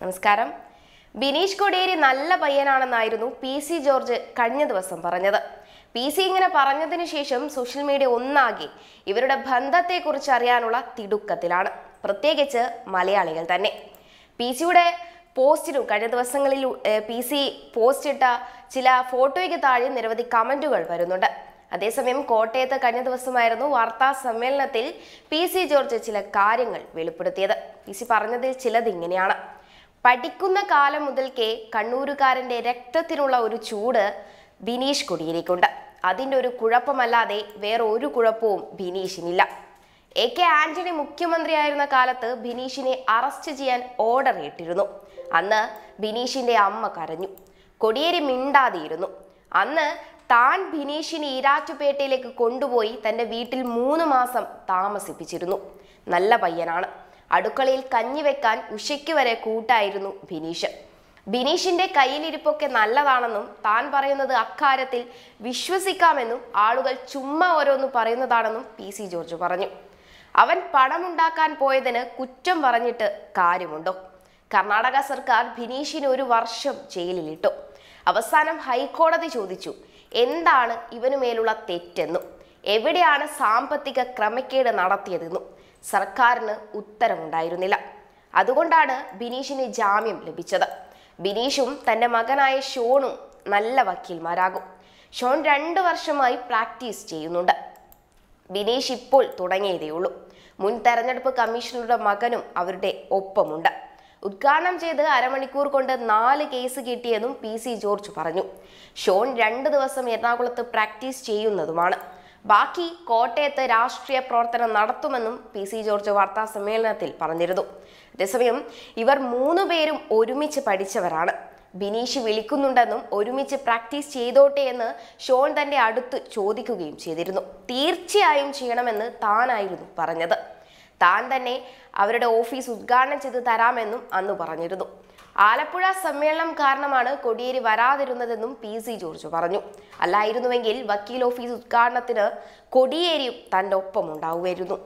നമസ്കാരം. ബിനീഷ് കൊടിയേരി നല്ല പയ്യനാണെന്നായിരുന്നു PC George കഴിഞ്ഞ ദിവസം പറഞ്ഞത്. PC ഇങ്ങനെ പറഞ്ഞതിന് ശേഷം സോഷ്യൽ മീഡിയ ഒന്നാകെ ഇവരുടെ ബന്ധത്തെക്കുറിച്ച് അറിയാനുള്ള തിടുക്കത്തിലാണ്, പ്രത്യേകിച്ച് മലയാളികൾ തന്നെ. PCയുടെ പോസ്റ്റിലും കഴിഞ്ഞ ദിവസങ്ങളിൽ PC പോസ്റ്റ് ഇട്ട ചില ഫോട്ടോയ്ക്ക് താഴെ നിരവധി കമൻറ്റുകൾ വരുന്നുണ്ട്. അതേസമയം കോട്ടയത്ത് കഴിഞ്ഞ ദിവസമായിരുന്നു വാർത്താ സമ്മേളനത്തിൽ PC ജോർജ് ചില കാര്യങ്ങൾ വെളിപ്പെടുത്തിയത്. PC പറഞ്ഞതിൽ ചിലതിങ്ങനെയാണ്: പഠിക്കുന്ന കാലം മുതൽക്കേ കണ്ണൂരുകാരൻ്റെ രക്തത്തിനുള്ള ഒരു ചൂട് ബിനീഷ് കൊടിയേരിക്കുണ്ട്. അതിൻ്റെ ഒരു കുഴപ്പമല്ലാതെ വേറെ ഒരു കുഴപ്പവും ബിനീഷിനില്ല. AK ആന്റണി മുഖ്യമന്ത്രിയായിരുന്ന കാലത്ത് ബിനീഷിനെ അറസ്റ്റ് ചെയ്യാൻ ഓർഡർ ഇട്ടിരുന്നു. അന്ന് ബിനീഷിൻ്റെ അമ്മ കരഞ്ഞു, കൊടിയേരി മിണ്ടാതിരുന്നു. അന്ന് താൻ ബിനീഷിനെ ഈരാറ്റുപേട്ടയിലേക്ക് കൊണ്ടുപോയി തൻ്റെ വീട്ടിൽ 3 മാസം താമസിപ്പിച്ചിരുന്നു. നല്ല പയ്യനാണ്, അടുക്കളയിൽ കഞ്ഞി വെക്കാൻ ഉഷയ്ക്ക് വരെ കൂട്ടായിരുന്നു ബിനീഷ്. ബിനീഷിൻ്റെ കയ്യിലിരിപ്പൊക്കെ നല്ലതാണെന്നും താൻ പറയുന്നത് അക്കാര്യത്തിൽ വിശ്വസിക്കാമെന്നും ആളുകൾ ചുമ്മാ ഓരോന്ന് പറയുന്നതാണെന്നും PC ജോർജ് പറഞ്ഞു. അവൻ പണമുണ്ടാക്കാൻ പോയതിന് കുറ്റം പറഞ്ഞിട്ട് കാര്യമുണ്ടോ? കർണാടക സർക്കാർ ബിനീഷിന് 1 വർഷം ജയിലിലിട്ടു. അവസാനം ഹൈക്കോടതി ചോദിച്ചു എന്താണ് ഇവനു മേലുള്ള തെറ്റെന്നും എവിടെയാണ് സാമ്പത്തിക ക്രമക്കേട് നടത്തിയതെന്നും സർക്കാരിന് ഉത്തരവുണ്ടായിരുന്നില്ല. അതുകൊണ്ടാണ് ബിനീഷിന് ജാമ്യം ലഭിച്ചത്. ബിനീഷും തൻ്റെ മകനായ ഷോണും നല്ല വക്കീൽമാരാകും. ഷോൺ 2 വർഷമായി പ്രാക്ടീസ് ചെയ്യുന്നുണ്ട്. ബിനീഷ് ഇപ്പോൾ തുടങ്ങിയതേ ഉള്ളൂ. മുൻ തെരഞ്ഞെടുപ്പ് കമ്മീഷണറുടെ മകനും അവരുടെ ഒപ്പമുണ്ട്. ഉദ്ഘാടനം ചെയ്ത് അരമണിക്കൂർ കൊണ്ട് 4 കേസ് കിട്ടിയെന്നും PC ജോർജ് പറഞ്ഞു. ഷോൺ 2 ദിവസം എറണാകുളത്ത് പ്രാക്ടീസ് ചെയ്യുന്നതുമാണ്. ബാക്കി കോട്ടയത്ത് രാഷ്ട്രീയ പ്രവർത്തനം നടത്തുമെന്നും PC ജോർജ് വാർത്താ സമ്മേളനത്തിൽ പറഞ്ഞിരുന്നു. അതേസമയം ഇവർ 3 പേരും ഒരുമിച്ച് പഠിച്ചവരാണ്. ബിനീഷ് വിളിക്കുന്നുണ്ടെന്നും ഒരുമിച്ച് പ്രാക്ടീസ് ചെയ്തോട്ടെ എന്ന് ഷോൺ തൻ്റെ അടുത്ത് ചോദിക്കുകയും ചെയ്തിരുന്നു. തീർച്ചയായും ചെയ്യണമെന്ന് താനായിരുന്നു പറഞ്ഞത്. താൻ തന്നെ അവരുടെ ഓഫീസ് ഉദ്ഘാടനം ചെയ്ത് തരാമെന്നും അന്ന് പറഞ്ഞിരുന്നു. ആലപ്പുഴ സമ്മേളനം കാരണമാണ് കൊടിയേരി വരാതിരുന്നതെന്നും PC ജോർജ് പറഞ്ഞു. അല്ലായിരുന്നുവെങ്കിൽ വക്കീൽ ഓഫീസ് ഉദ്ഘാടനത്തിന് കൊടിയേരിയും തൻ്റെ ഒപ്പം ഉണ്ടാവുമായിരുന്നു.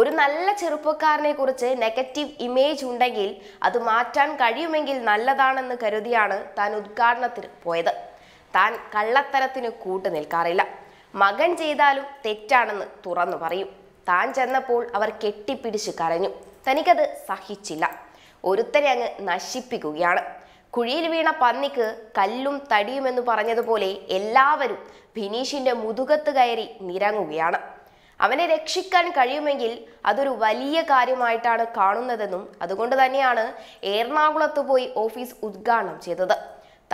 ഒരു നല്ല ചെറുപ്പക്കാരനെ കുറിച്ച് നെഗറ്റീവ് ഇമേജ് ഉണ്ടെങ്കിൽ അത് മാറ്റാൻ കഴിയുമെങ്കിൽ നല്ലതാണെന്ന് കരുതിയാണ് താൻ ഉദ്ഘാടനത്തിന് പോയത്. താൻ കള്ളത്തരത്തിന് കൂട്ടു നിൽക്കാറില്ല. മകൻ ചെയ്താലും തെറ്റാണെന്ന് തുറന്നു പറയും. താൻ ചെന്നപ്പോൾ അവർ കെട്ടിപ്പിടിച്ച് കരഞ്ഞു. തനിക്കത് സഹിച്ചില്ല. ഒരുത്തരെ അങ്ങ് നശിപ്പിക്കുകയാണ്. കുഴിയിൽ വീണ പന്നിക്ക് കല്ലും തടിയുമെന്ന് പറഞ്ഞതുപോലെ എല്ലാവരും ബിനീഷിൻ്റെ മുതുകത്ത് കയറി നിരങ്ങുകയാണ്. അവനെ രക്ഷിക്കാൻ കഴിയുമെങ്കിൽ അതൊരു വലിയ കാര്യമായിട്ടാണ് കാണുന്നതെന്നും അതുകൊണ്ട് തന്നെയാണ് എറണാകുളത്ത് പോയി ഓഫീസ് ഉദ്ഘാടനം ചെയ്തത്.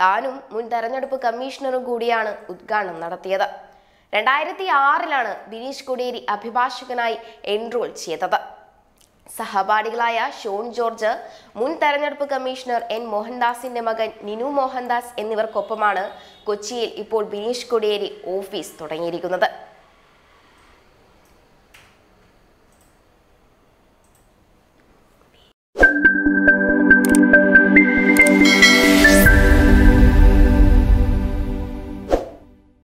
താനും മുൻ തെരഞ്ഞെടുപ്പ് കമ്മീഷണറും കൂടിയാണ് ഉദ്ഘാടനം നടത്തിയത്. 2006ലാണ് ബിനീഷ് കൊടിയേരി അഭിഭാഷകനായി എൻറോൾ ചെയ്തത്. സഹപാഠികളായ ഷോൺ ജോർജ്, മുൻ തെരഞ്ഞെടുപ്പ് കമ്മീഷണർ N. മോഹൻദാസിൻ്റെ മകൻ നിനു മോഹൻദാസ് എന്നിവർക്കൊപ്പമാണ് കൊച്ചിയിൽ ഇപ്പോൾ ബിനീഷ് കൊടിയേരി ഓഫീസ് തുടങ്ങിയിരിക്കുന്നത്.